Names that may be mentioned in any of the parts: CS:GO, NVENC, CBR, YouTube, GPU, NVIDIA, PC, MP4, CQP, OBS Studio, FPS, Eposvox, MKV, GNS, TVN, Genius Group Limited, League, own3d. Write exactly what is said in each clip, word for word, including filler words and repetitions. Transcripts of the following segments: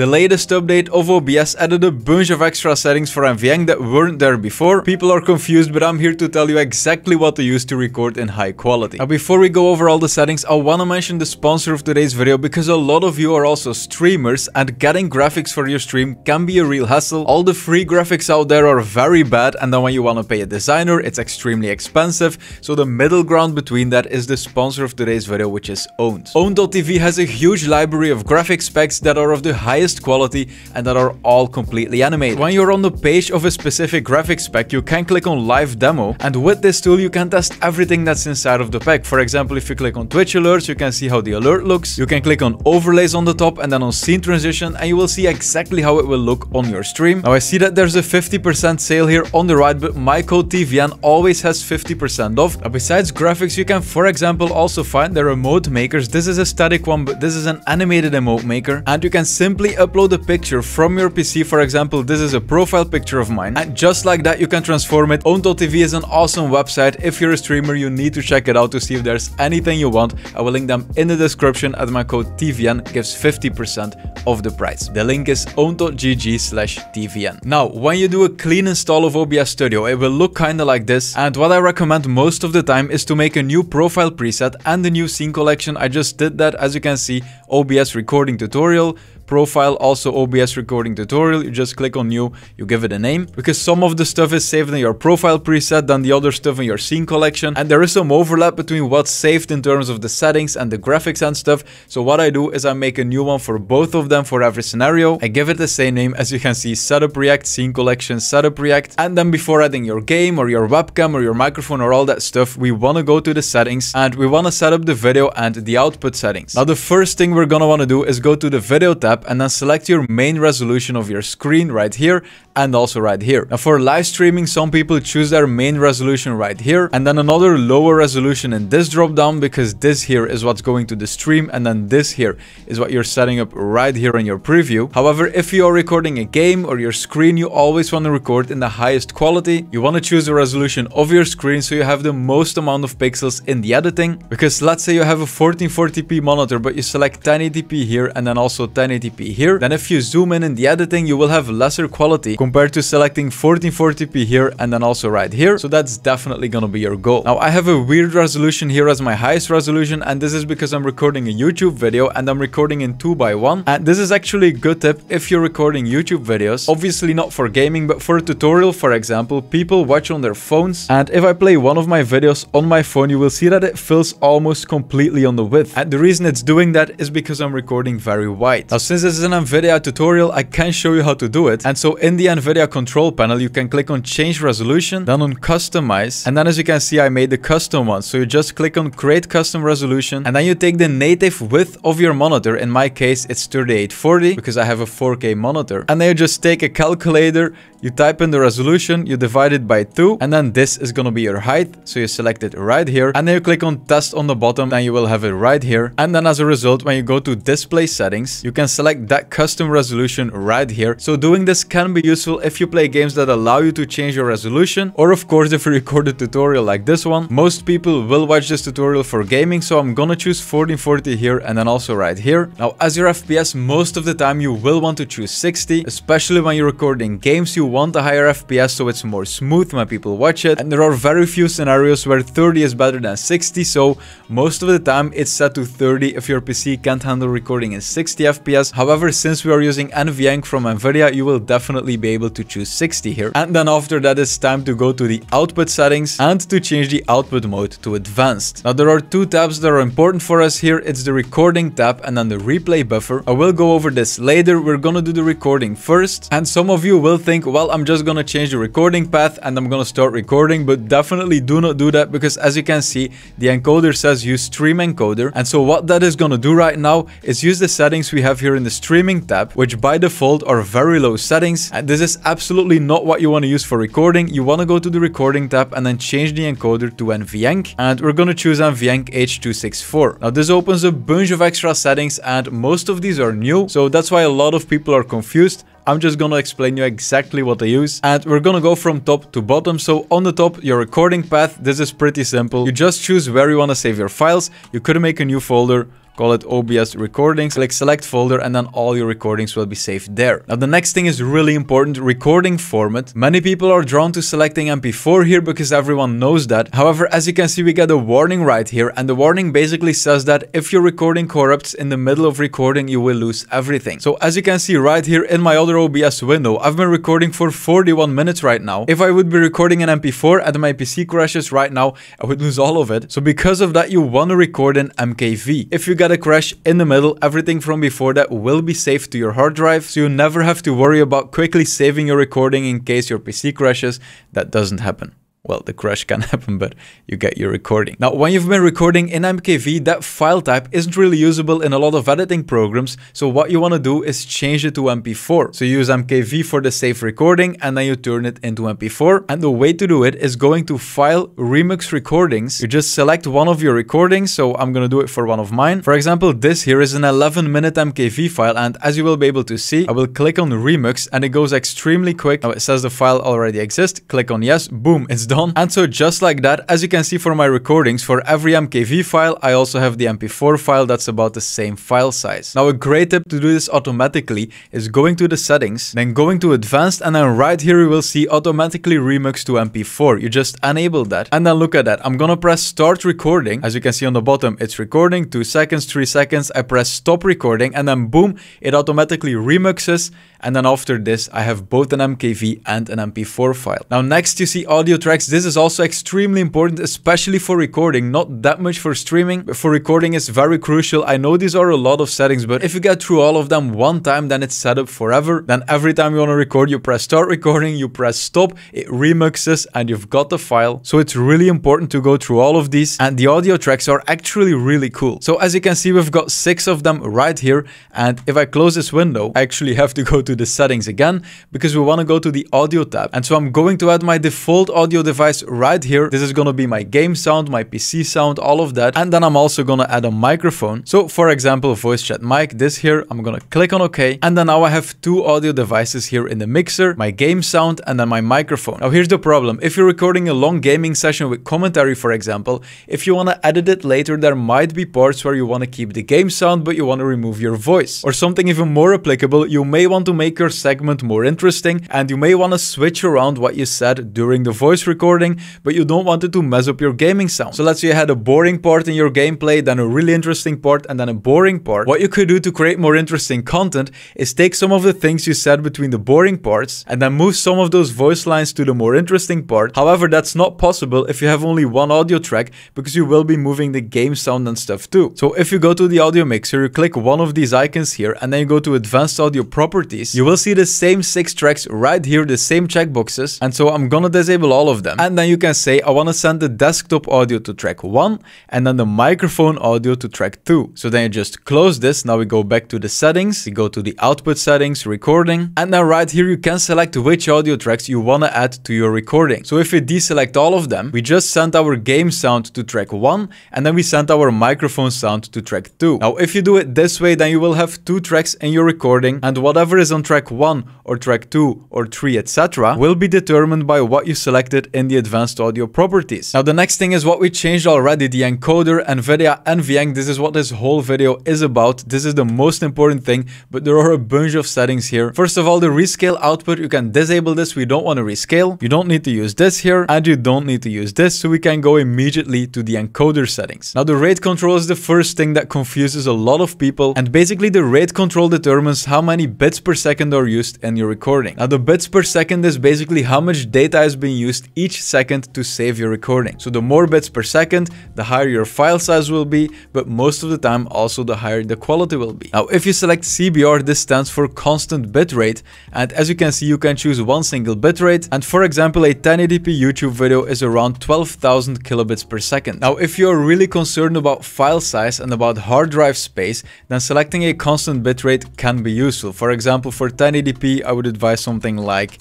The latest update of O B S added a bunch of extra settings for N V E N C that weren't there before. People are confused, but I'm here to tell you exactly what to use to record in high quality. Now, before we go over all the settings, I wanna mention the sponsor of today's video because a lot of you are also streamers and getting graphics for your stream can be a real hassle. All the free graphics out there are very bad, and then when you wanna pay a designer, it's extremely expensive. So the middle ground between that is the sponsor of today's video, which is OWN. OWN dot T V has a huge library of graphics specs that are of the highest quality and that are all completely animated. When you're on the page of a specific graphics spec, you can click on live demo, and with this tool you can test everything that's inside of the pack. For example, if you click on Twitch alerts, you can see how the alert looks. You can click on overlays on the top and then on scene transition, and you will see exactly how it will look on your stream. Now I see that there's a fifty percent sale here on the right, but my code T V N always has fifty percent off. Now, besides graphics, you can for example also find the remote makers. This is a static one, but this is an animated emote maker, and you can simply upload a picture from your P C. For example, this is a profile picture of mine, and just like that you can transform it. Own dot T V is an awesome website. If you're a streamer, you need to check it out to see if there's anything you want. I will link them in the description, and my code T V N gives fifty percent of the price. The link is own dot G G slash T V N. Now, when you do a clean install of O B S Studio, it will look kinda like this, and what I recommend most of the time is to make a new profile preset and a new scene collection. I just did that. As you can see, O B S recording tutorial, profile, also O B S recording tutorial. You just click on new, you give it a name, because some of the stuff is saved in your profile preset, then the other stuff in your scene collection, and there is some overlap between what's saved in terms of the settings and the graphics and stuff. So what I do is I make a new one for both of them for every scenario. I give it the same name, as you can see, setup react, scene collection, setup react, and then before adding your game or your webcam or your microphone or all that stuff, we want to go to the settings and we want to set up the video and the output settings. Now the first thing we're gonna want to do is go to the video tab and then select your main resolution of your screen right here and also right here. Now for live streaming, some people choose their main resolution right here and then another lower resolution in this drop down, because this here is what's going to the stream and then this here is what you're setting up right here in your preview. However, if you are recording a game or your screen, you always want to record in the highest quality. You want to choose the resolution of your screen so you have the most amount of pixels in the editing, because let's say you have a fourteen forty p monitor, but you select ten eighty p here and then also ten eighty p here, then if you zoom in in the editing, you will have lesser quality compared to selecting fourteen forty p here and then also right here. So that's definitely gonna be your goal. Now I have a weird resolution here as my highest resolution, and this is because I'm recording a YouTube video and I'm recording in two by one, and this is actually a good tip if you're recording YouTube videos. Obviously not for gaming, but for a tutorial for example, people watch on their phones, and if I play one of my videos on my phone, you will see that it fills almost completely on the width, and the reason it's doing that is because I'm recording very wide. Now since this is an NVIDIA tutorial, I can show you how to do it. And so in the NVIDIA control panel, you can click on change resolution, then on customize, and then as you can see, I made the custom one. So you just click on create custom resolution, and then you take the native width of your monitor. In my case, it's thirty-eight forty because I have a four K monitor. And then you just take a calculator, you type in the resolution, you divide it by two, and then this is gonna be your height. So you select it right here, and then you click on test on the bottom, and you will have it right here. And then as a result, when you go to display settings, you can select that custom resolution right here. So doing this can be useful if you play games that allow you to change your resolution, or of course if you record a tutorial like this one. Most people will watch this tutorial for gaming, so I'm gonna choose fourteen forty here and then also right here. Now as your F P S, most of the time you will want to choose sixty, especially when you're recording games. You want a higher F P S so it's more smooth when people watch it, and there are very few scenarios where thirty is better than sixty, so most of the time it's set to thirty if your P C can't handle recording in sixty F P S. However, since we are using N V E N C from NVIDIA, you will definitely be able to choose sixty here. And then after that, it's time to go to the output settings and to change the output mode to advanced. Now, there are two tabs that are important for us here. It's the recording tab and then the replay buffer. I will go over this later. We're gonna do the recording first. And some of you will think, well, I'm just gonna change the recording path and I'm gonna start recording, but definitely do not do that, because as you can see, the encoder says use stream encoder. And so what that is gonna do right now is use the settings we have here in the streaming tab, which by default are very low settings, and this is absolutely not what you want to use for recording. You want to go to the recording tab and then change the encoder to N V E N C, and we're going to choose N V E N C H two sixty-four. Now this opens a bunch of extra settings, and most of these are new, so that's why a lot of people are confused. I'm just gonna explain you exactly what I use, and we're gonna go from top to bottom. So on the top, your recording path. This is pretty simple. You just choose where you want to save your files. You could make a new folder, call it O B S recordings, click select folder, and then all your recordings will be saved there. Now the next thing is really important, recording format. Many people are drawn to selecting M P four here because everyone knows that. However, as you can see, we get a warning right here, and the warning basically says that if your recording corrupts in the middle of recording, you will lose everything. So as you can see right here in my other O B S window, I've been recording for forty-one minutes right now. If I would be recording an M P four and my P C crashes right now, I would lose all of it. So because of that, you want to record in M K V. If you get a crash in the middle, everything from before that will be saved to your hard drive, so you never have to worry about quickly saving your recording in case your P C crashes. That doesn't happen. Well, the crash can happen, but you get your recording. Now, when you've been recording in M K V, that file type isn't really usable in a lot of editing programs. So what you want to do is change it to M P four. So you use M K V for the safe recording, and then you turn it into M P four. And the way to do it is going to File, Remix Recordings. You just select one of your recordings. So I'm going to do it for one of mine. For example, this here is an eleven minute M K V file. And as you will be able to see, I will click on Remix, and it goes extremely quick. Now it says the file already exists. Click on yes. Boom, it's done. And so just like that, as you can see for my recordings, for every M K V file, I also have the M P four file that's about the same file size. Now a great tip to do this automatically is going to the settings, then going to advanced, and then right here you will see automatically remix to M P four. You just enable that. And then look at that. I'm gonna press start recording. As you can see on the bottom, it's recording, two seconds, three seconds. I press stop recording, and then boom, it automatically remixes. And then after this, I have both an M K V and an M P four file. Now next you see audio tracks. This is also extremely important, especially for recording, not that much for streaming, but for recording it's very crucial. I know these are a lot of settings, but if you get through all of them one time, then it's set up forever. Then every time you want to record, you press start recording, you press stop, it remixes, and you've got the file. So it's really important to go through all of these, and the audio tracks are actually really cool. So as you can see, we've got six of them right here, and if I close this window, I actually have to go to the settings again, because we want to go to the audio tab. And so I'm going to add my default audio device right here. This is going to be my game sound, my P C sound, all of that. And then I'm also going to add a microphone. So for example, voice chat mic, this here, I'm going to click on OK. And then now I have two audio devices here in the mixer, my game sound, and then my microphone. Now here's the problem. If you're recording a long gaming session with commentary, for example, if you want to edit it later, there might be parts where you want to keep the game sound, but you want to remove your voice. Or something even more applicable, you may want to make your segment more interesting, and you may want to switch around what you said during the voice recording, but you don't want it to mess up your gaming sound. So let's say you had a boring part in your gameplay, then a really interesting part, and then a boring part. What you could do to create more interesting content is take some of the things you said between the boring parts and then move some of those voice lines to the more interesting part. However, that's not possible if you have only one audio track, because you will be moving the game sound and stuff too. So if you go to the audio mixer, you click one of these icons here, and then you go to advanced audio properties, you will see the same six tracks right here, the same checkboxes. And so I'm gonna disable all of them. And then you can say, I want to send the desktop audio to track one, and then the microphone audio to track two. So then you just close this. Now we go back to the settings, you go to the output settings, recording, and then right here you can select which audio tracks you want to add to your recording. So if we deselect all of them, we just send our game sound to track one, and then we send our microphone sound to track two. Now if you do it this way, then you will have two tracks in your recording, and whatever is on track one or track two or three, et cetera, will be determined by what you selected in the advanced audio properties. Now the next thing is what we changed already, the encoder, NVIDIA, NVENC. This is what this whole video is about. This is the most important thing, but there are a bunch of settings here. First of all, the rescale output, you can disable this. We don't want to rescale. You don't need to use this here, and you don't need to use this. So we can go immediately to the encoder settings. Now the rate control is the first thing that confuses a lot of people, and basically the rate control determines how many bits per second are used in your recording. Now the bits per second is basically how much data is being used each second to save your recording. So the more bits per second, the higher your file size will be, but most of the time also the higher the quality will be. Now if you select C B R, this stands for constant bitrate, and as you can see you can choose one single bitrate, and for example a ten eighty p YouTube video is around twelve thousand kilobits per second. Now if you're really concerned about file size and about hard drive space, then selecting a constant bitrate can be useful. For example, for ten eighty p I would advise something like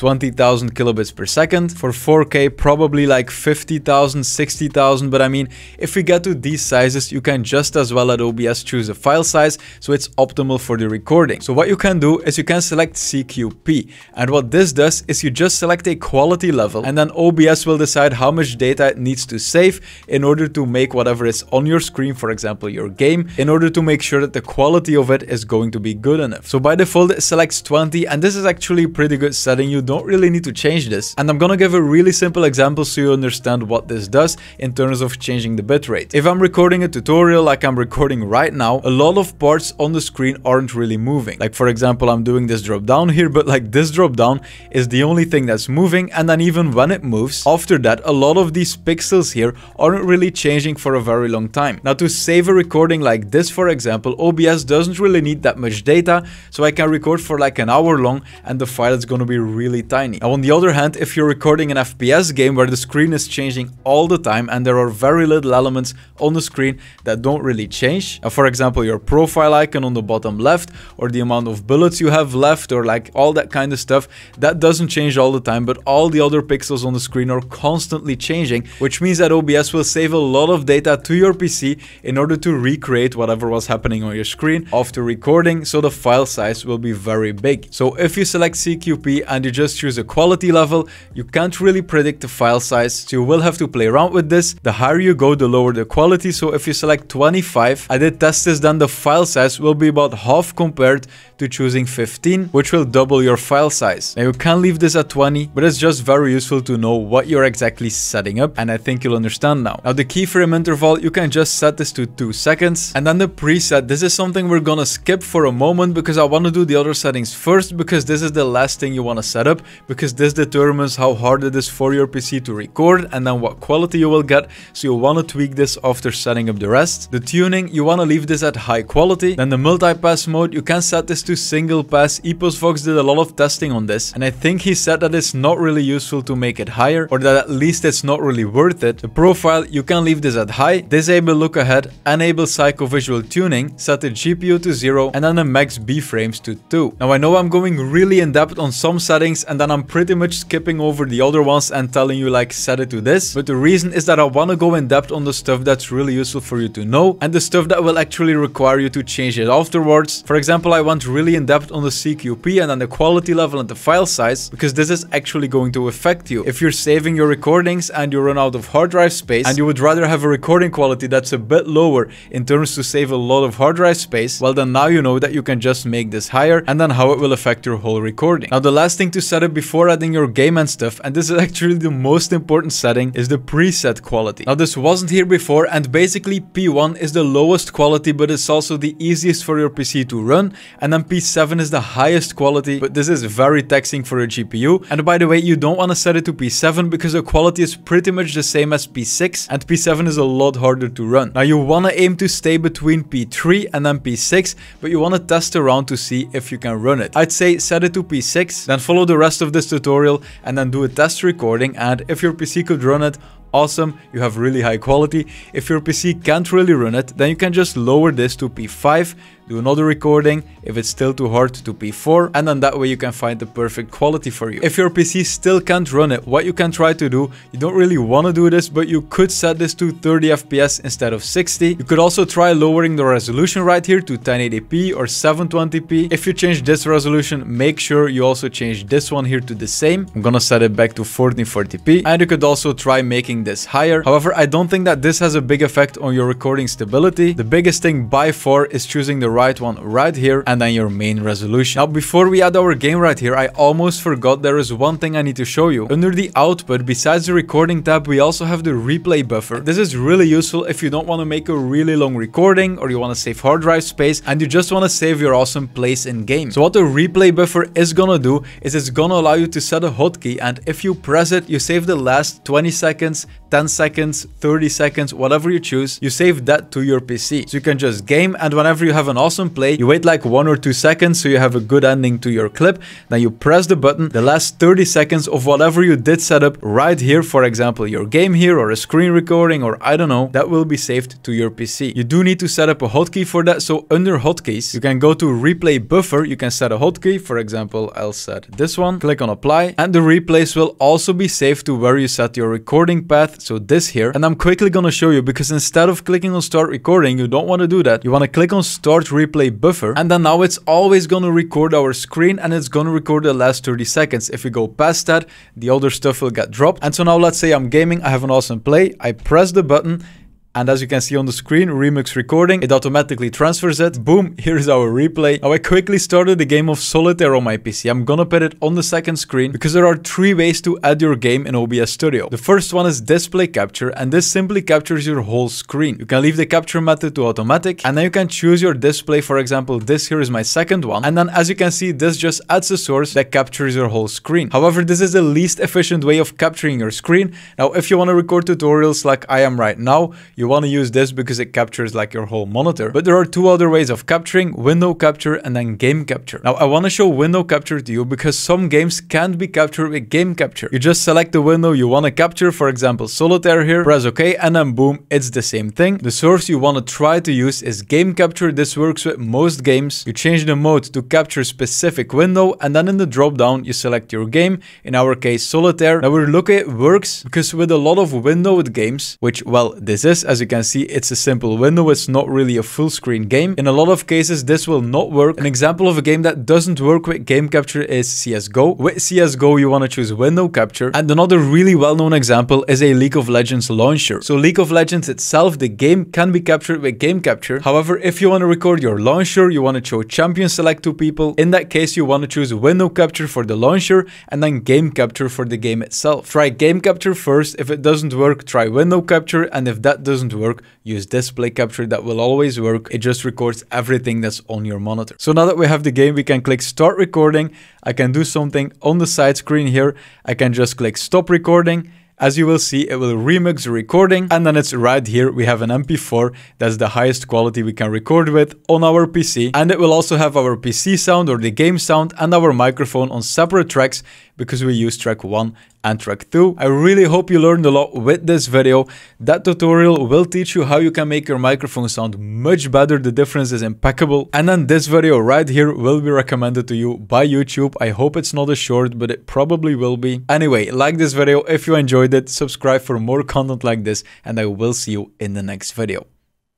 twenty thousand kilobits per second. For four K, probably like fifty thousand, sixty thousand. But I mean, if we get to these sizes, you can just as well at O B S choose a file size so it's optimal for the recording. So what you can do is you can select C Q P. And what this does is you just select a quality level, and then O B S will decide how much data it needs to save in order to make whatever is on your screen, for example, your game, in order to make sure that the quality of it is going to be good enough. So by default, it selects twenty, and this is actually a pretty good setting. You don't really need to change this. And I'm gonna give a really simple example so you understand what this does in terms of changing the bitrate. If I'm recording a tutorial like I'm recording right now, a lot of parts on the screen aren't really moving. Like for example, I'm doing this drop down here, but like this drop down is the only thing that's moving, and then even when it moves, after that, a lot of these pixels here aren't really changing for a very long time. Now to save a recording like this, for example, O B S doesn't really need that much data, so I can record for like an hour long and the file is going to be really tiny. Now on the other hand, if you're recording an F P S game where the screen is changing all the time and there are very little elements on the screen that don't really change, now, for example, your profile icon on the bottom left or the amount of bullets you have left or like all that kind of stuff, that doesn't change all the time, but all the other pixels on the screen are constantly changing, which means that O B S will save a lot of data to your P C in order to recreate whatever was happening on your screen after recording, so the file size will be very big. So if you select C Q P and you just choose a quality level, you can't really predict the file size, so you will have to play around with this. The higher you go, the lower the quality. So if you select twenty-five, I did test this, then the file size will be about half compared to choosing fifteen, which will double your file size. Now you can leave this at twenty, but it's just very useful to know what you're exactly setting up, and I think you'll understand now. Now the keyframe interval, you can just set this to two seconds, and then the preset, this is something we're gonna skip for a moment because I want to do the other settings first, because this is the last thing you want to set up, because this determines how hard it is for your P C to record and then what quality you will get, so you want to tweak this after setting up the rest. The tuning, you want to leave this at high quality. Then the multi-pass mode, you can set this to single pass. Eposvox did a lot of testing on this, and I think he said that it's not really useful to make it higher, or that at least it's not really worth it. The profile, you can leave this at high, disable look ahead, enable psycho-visual tuning, set the G P U to zero, and then the max B-frames to two. Now I know I'm going really in depth on some settings, and then I'm pretty much skipping over the other ones and telling you like set it to this, but the reason is that I want to go in depth on the stuff that's really useful for you to know, and the stuff that will actually require you to change it afterwards. For example, I went really in depth on the C Q P and then the quality level and the file size, because this is actually going to affect you. If you're saving your recordings and you run out of hard drive space and you would rather have a recording quality that's a bit lower in terms to save a lot of hard drive space, well then now you know that you can just make this higher, and then how it will affect your whole recording. Now the last thing to set up before adding your game and stuff, and this is actually the most important setting, is the preset quality. Now this wasn't here before, and basically P one is the lowest quality, but it's also the easiest for your P C to run, and then P seven is the highest quality, but this is very taxing for your G P U. And by the way, you don't want to set it to P seven because the quality is pretty much the same as P six, and P seven is a lot harder to run. Now you want to aim to stay between P three and then P six, but you want to test around to see if you can run it. I'd say set it to P six, then follow the rest of this tutorial and then do a test recording, and if your P C could run it, awesome, you have really high quality. If your P C can't really run it, then you can just lower this to P five, do another recording, if it's still too hard, to P four, and then that way you can find the perfect quality for you. If your P C still can't run it, what you can try to do, you don't really want to do this, but you could set this to thirty F P S instead of sixty. You could also try lowering the resolution right here to ten eighty p or seven twenty p. If you change this resolution, make sure you also change this one here to the same. I'm gonna set it back to fourteen forty p, and you could also try making this higher. However, I don't think that this has a big effect on your recording stability. The biggest thing by far is choosing the right right one right here, and then your main resolution. Now before we add our game right here, I almost forgot there is one thing I need to show you. Under the output, besides the recording tab, we also have the replay buffer. This is really useful if you don't want to make a really long recording, or you want to save hard drive space and you just want to save your awesome place in game. So what the replay buffer is gonna do is it's gonna allow you to set a hotkey, and if you press it, you save the last twenty seconds ten seconds, thirty seconds, whatever you choose, you save that to your P C. So you can just game, and whenever you have an awesome play, you wait like one or two seconds so you have a good ending to your clip. Then you press the button, the last thirty seconds of whatever you did set up right here, for example, your game here or a screen recording or I don't know, that will be saved to your P C. You do need to set up a hotkey for that. So under hotkeys, you can go to replay buffer. You can set a hotkey. For example, I'll set this one, click on apply, and the replays will also be saved to where you set your recording path. So this here, and I'm quickly going to show you because instead of clicking on start recording, you don't want to do that. You want to click on start replay buffer, and then now it's always going to record our screen and it's going to record the last thirty seconds. If we go past that, the other stuff will get dropped. And so now let's say I'm gaming, I have an awesome play, I press the button, and as you can see on the screen, Remix recording, it automatically transfers it. Boom, here's our replay. Now I quickly started the game of Solitaire on my P C. I'm gonna put it on the second screen because there are three ways to add your game in O B S Studio. The first one is display capture, and this simply captures your whole screen. You can leave the capture method to automatic, and then you can choose your display. For example, this here is my second one. And then as you can see, this just adds a source that captures your whole screen. However, this is the least efficient way of capturing your screen. Now, if you wanna record tutorials like I am right now, you want to use this because it captures like your whole monitor. But there are two other ways of capturing: window capture and then game capture. Now I want to show window capture to you because some games can't be captured with game capture. You just select the window you want to capture, for example Solitaire here, press OK, and then boom, it's the same thing. The source you want to try to use is game capture. This works with most games. You change the mode to capture specific window, and then in the drop down you select your game, in our case Solitaire. Now we're looking at it works because with a lot of windowed games, which well this is, as you can see, it's a simple window. It's not really a full screen game. In a lot of cases, this will not work. An example of a game that doesn't work with game capture is C S G O. With C S G O, you want to choose window capture. And another really well-known example is a League of Legends launcher. So League of Legends itself, the game, can be captured with game capture. However, if you want to record your launcher, you want to show champion select to people. In that case, you want to choose window capture for the launcher and then game capture for the game itself. Try game capture first. If it doesn't work, try window capture. And if that doesn't work, use display capture. That will always work. It just records everything that's on your monitor. So now that we have the game, we can click start recording. I can do something on the side screen here. I can just click stop recording. As you will see, it will remix the recording, and then it's right here. We have an M P four. That's the highest quality we can record with on our P C. And it will also have our P C sound or the game sound and our microphone on separate tracks because we use track one and track two. I really hope you learned a lot with this video. That tutorial will teach you how you can make your microphone sound much better. The difference is impeccable. And then this video right here will be recommended to you by YouTube. I hope it's not a short, but it probably will be. Anyway, like this video if you enjoyed it, subscribe for more content like this, and I will see you in the next video.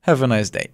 Have a nice day.